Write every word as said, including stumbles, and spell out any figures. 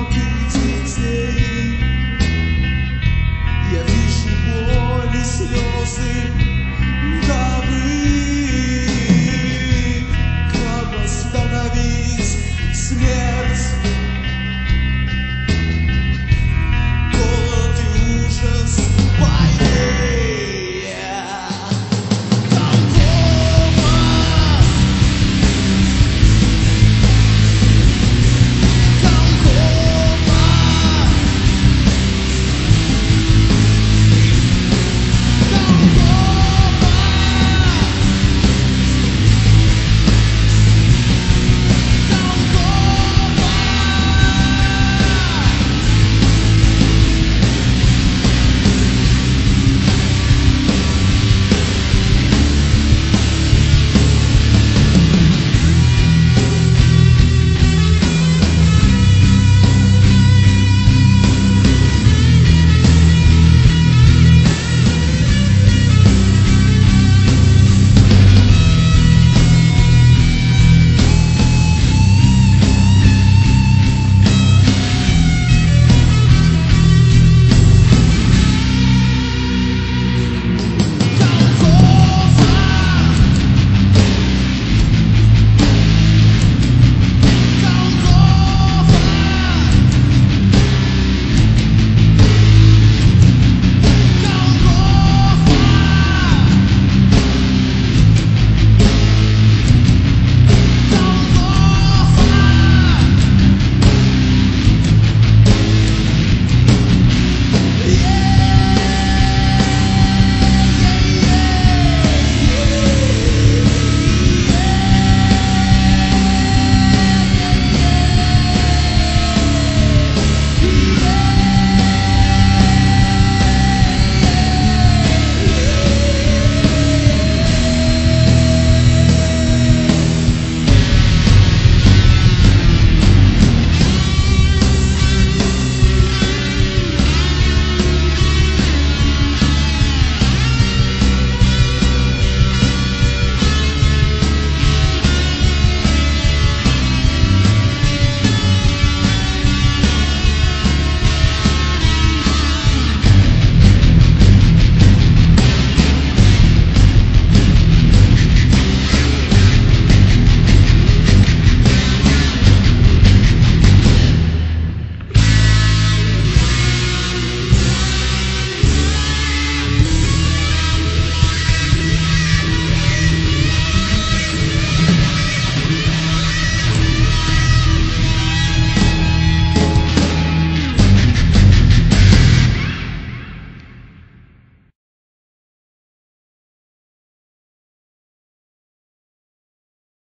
walking.